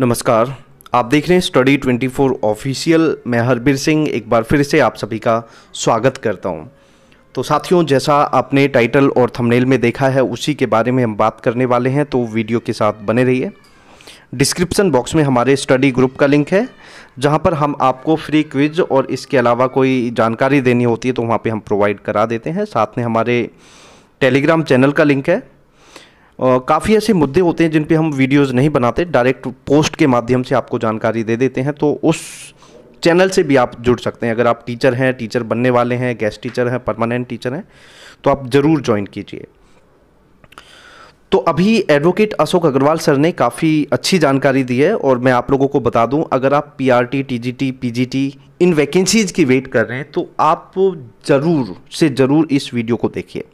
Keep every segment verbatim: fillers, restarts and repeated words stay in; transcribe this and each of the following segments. नमस्कार, आप देख रहे हैं स्टडी ट्वेंटी फोर ऑफिशियल। मैं हरबीर सिंह एक बार फिर से आप सभी का स्वागत करता हूं। तो साथियों, जैसा आपने टाइटल और थंबनेल में देखा है उसी के बारे में हम बात करने वाले हैं, तो वीडियो के साथ बने रहिए। डिस्क्रिप्शन बॉक्स में हमारे स्टडी ग्रुप का लिंक है, जहां पर हम आपको फ्री क्विज और इसके अलावा कोई जानकारी देनी होती है तो वहाँ पर हम प्रोवाइड करा देते हैं। साथ में हमारे टेलीग्राम चैनल का लिंक है। काफ़ी ऐसे मुद्दे होते हैं जिन पे हम वीडियोस नहीं बनाते, डायरेक्ट पोस्ट के माध्यम से आपको जानकारी दे देते हैं, तो उस चैनल से भी आप जुड़ सकते हैं। अगर आप टीचर हैं, टीचर बनने वाले हैं, गेस्ट टीचर हैं, परमानेंट टीचर हैं, तो आप ज़रूर ज्वाइन कीजिए। तो अभी एडवोकेट अशोक अग्रवाल सर ने काफ़ी अच्छी जानकारी दी है और मैं आप लोगों को बता दूं, अगर आप पीआरटी, टीजीटी, पीजीटी इन वैकेंसीज़ की वेट कर रहे हैं तो आप ज़रूर से ज़रूर इस वीडियो को देखिए।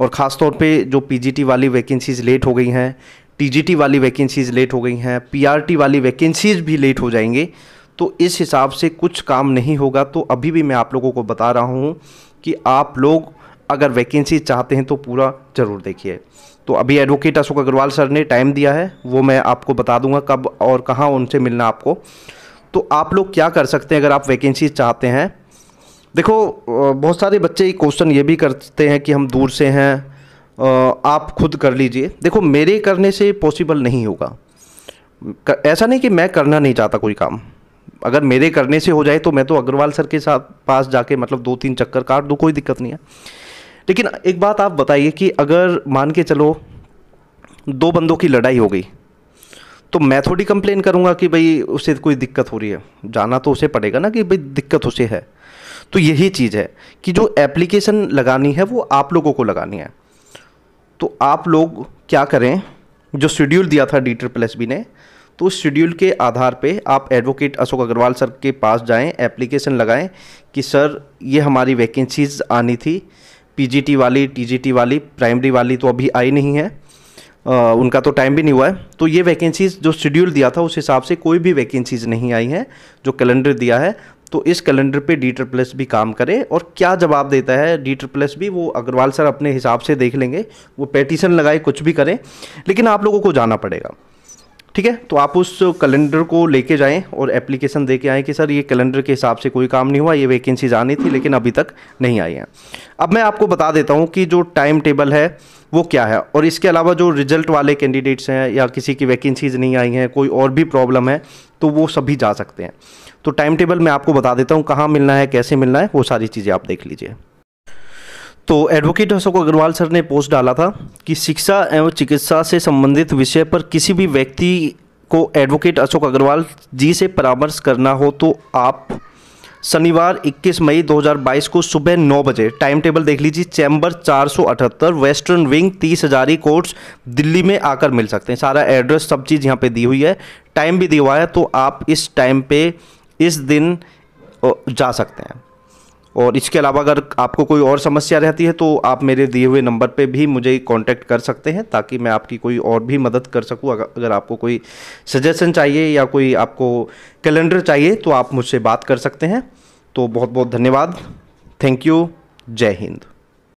और ख़ास तौर पे जो पीजीटी वाली वैकेंसीज़ लेट हो गई हैं, टीजीटी वाली वैकेंसीज़ लेट हो गई हैं, पीआरटी वाली वैकेंसीज़ भी लेट हो जाएंगे, तो इस हिसाब से कुछ काम नहीं होगा। तो अभी भी मैं आप लोगों को बता रहा हूँ कि आप लोग अगर वैकेंसी चाहते हैं तो पूरा ज़रूर देखिए। तो अभी एडवोकेट अशोक अग्रवाल सर ने टाइम दिया है, वो मैं आपको बता दूंगा कब और कहाँ उनसे मिलना आपको। तो आप लोग क्या कर सकते हैं अगर आप वैकेंसी चाहते हैं? देखो, बहुत सारे बच्चे क्वेश्चन ये भी करते हैं कि हम दूर से हैं, आप खुद कर लीजिए। देखो, मेरे करने से पॉसिबल नहीं होगा। ऐसा नहीं कि मैं करना नहीं चाहता कोई काम, अगर मेरे करने से हो जाए तो मैं तो अग्रवाल सर के साथ पास जाके मतलब दो तीन चक्कर काट दूँ, कोई दिक्कत नहीं है। लेकिन एक बात आप बताइए कि अगर मान के चलो दो बंदों की लड़ाई हो गई तो मैं थोड़ी कंप्लेन करूंगा कि भाई उसे कोई दिक्कत हो रही है, जाना तो उसे पड़ेगा ना कि भाई दिक्कत उसे है। तो यही चीज़ है कि जो एप्लीकेशन लगानी है वो आप लोगों को लगानी है। तो आप लोग क्या करें, जो शेड्यूल दिया था डी ट्रिपल एस बी ने, तो उस शेड्यूल के आधार पे आप एडवोकेट अशोक अग्रवाल सर के पास जाएं, एप्लीकेशन लगाएं कि सर ये हमारी वैकेंसीज़ आनी थी, पीजीटी वाली, टीजीटी वाली, प्राइमरी वाली तो अभी आई नहीं है, आ, उनका तो टाइम भी नहीं हुआ है, तो ये वैकेंसीज़ जो शेड्यूल दिया था उस हिसाब से कोई भी वैकेंसीज़ नहीं आई हैं, जो कैलेंडर दिया है तो इस कैलेंडर पे डी ट्रिपल एस भी काम करे। और क्या जवाब देता है डी ट्रिपल एस भी, वो अग्रवाल सर अपने हिसाब से देख लेंगे, वो पेटिशन लगाए, कुछ भी करें, लेकिन आप लोगों को जाना पड़ेगा। ठीक है, तो आप उस कैलेंडर को लेके जाएं और एप्लीकेशन दे के आएँ कि सर ये कैलेंडर के हिसाब से कोई काम नहीं हुआ, ये वैकेंसीज आनी थी लेकिन अभी तक नहीं आई हैं। अब मैं आपको बता देता हूँ कि जो टाइम टेबल है वो क्या है, और इसके अलावा जो रिजल्ट वाले कैंडिडेट्स हैं या किसी की वैकेंसीज़ नहीं आई हैं, कोई और भी प्रॉब्लम है, तो वो सभी जा सकते हैं। तो टाइम टेबल मैं आपको बता देता हूँ, कहाँ मिलना है, कैसे मिलना है, वो सारी चीज़ें आप देख लीजिए। तो एडवोकेट अशोक अग्रवाल सर ने पोस्ट डाला था कि शिक्षा एवं चिकित्सा से संबंधित विषय पर किसी भी व्यक्ति को एडवोकेट अशोक अग्रवाल जी से परामर्श करना हो तो आप शनिवार इक्कीस मई दो हज़ार बाईस को सुबह नौ बजे, टाइम टेबल देख लीजिए, चैम्बर चार सौ अठहत्तर, वेस्टर्न विंग, तीस हजारी कोर्ट्स, दिल्ली में आकर मिल सकते हैं। सारा एड्रेस, सब चीज़ यहाँ पर दी हुई है, टाइम भी दिया हुआ है, तो आप इस टाइम पर इस दिन जा सकते हैं। और इसके अलावा अगर आपको कोई और समस्या रहती है तो आप मेरे दिए हुए नंबर पे भी मुझे कांटेक्ट कर सकते हैं, ताकि मैं आपकी कोई और भी मदद कर सकूं। अगर, अगर आपको कोई सजेशन चाहिए या कोई आपको कैलेंडर चाहिए तो आप मुझसे बात कर सकते हैं। तो बहुत बहुत धन्यवाद, थैंक यू, जय हिंद।